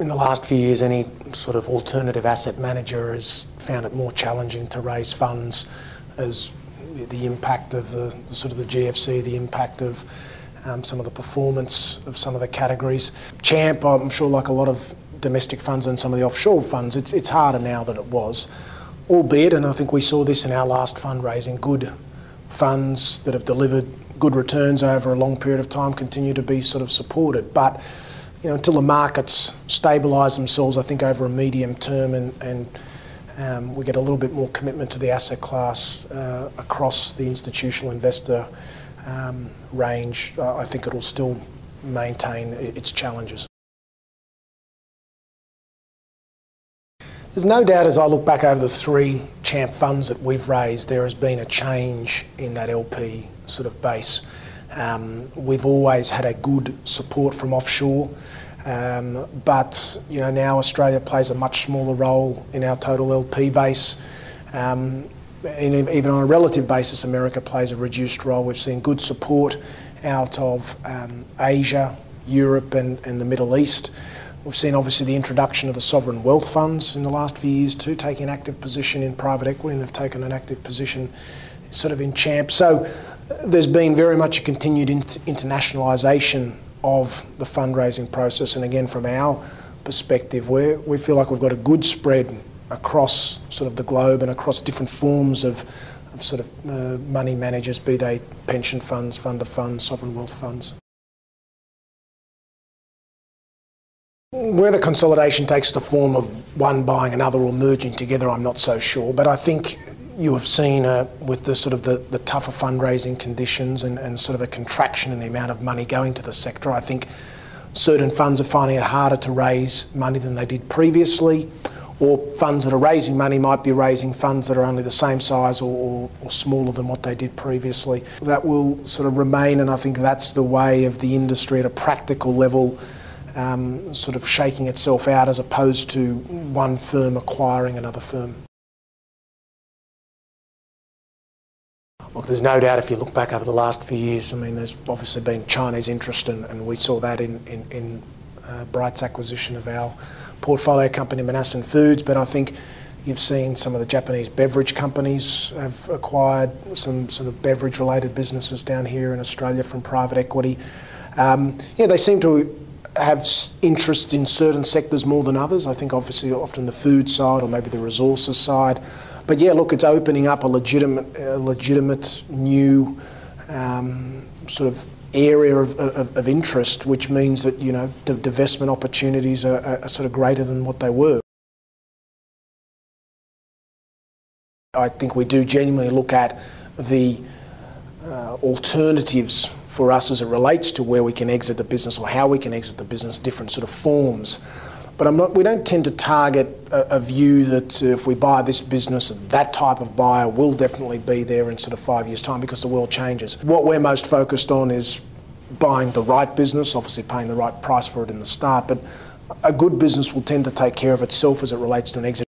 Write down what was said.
in the last few years, any sort of alternative asset manager has found it more challenging to raise funds as the impact of the sort of the GFC, the impact of some of the performance of some of the categories. CHAMP, I'm sure, like a lot of domestic funds and some of the offshore funds, it's harder now than it was. Albeit, and I think we saw this in our last fundraising, good funds that have delivered good returns over a long period of time continue to be sort of supported. But you know, until the markets stabilise themselves, I think over a medium term, and we get a little bit more commitment to the asset class across the institutional investor range, I think it'll still maintain its challenges. There's no doubt, as I look back over the three CHAMP funds that we've raised, there has been a change in that LP sort of base. We've always had a good support from offshore, but you know, now Australia plays a much smaller role in our total LP base. And even on a relative basis, America plays a reduced role. We've seen good support out of Asia, Europe and the Middle East. We've seen obviously the introduction of the sovereign wealth funds in the last few years too, taking an active position in private equity, and they've taken an active position sort of in CHAMP. So there's been very much a continued internationalisation of the fundraising process, and again from our perspective, we feel like we've got a good spread across sort of the globe and across different forms of sort of money managers, be they pension funds, fund of funds, sovereign wealth funds. Whether consolidation takes the form of one buying another or merging together, I'm not so sure, but I think you have seen with the sort of the tougher fundraising conditions and sort of a contraction in the amount of money going to the sector, I think certain funds are finding it harder to raise money than they did previously, or funds that are raising money might be raising funds that are only the same size or smaller than what they did previously. That will sort of remain, and I think that's the way of the industry at a practical level, sort of shaking itself out as opposed to one firm acquiring another firm. Look, there's no doubt if you look back over the last few years, I mean, there's obviously been Chinese interest, and we saw that in Bright's acquisition of our portfolio company Manassen Foods, but I think you've seen some of the Japanese beverage companies have acquired some sort of beverage related businesses down here in Australia from private equity. Yeah, they seem to have interest in certain sectors more than others. I think obviously often the food side or maybe the resources side. But yeah, look, it's opening up a legitimate new sort of area of interest, which means that, you know, the divestment opportunities are sort of greater than what they were. I think we do genuinely look at the alternatives for us as it relates to where we can exit the business or how we can exit the business, different sort of forms. But we don't tend to target a view that if we buy this business, that type of buyer will definitely be there in sort of 5 years' time, because the world changes. What we're most focused on is buying the right business, obviously paying the right price for it in the start, but a good business will tend to take care of itself as it relates to an exit.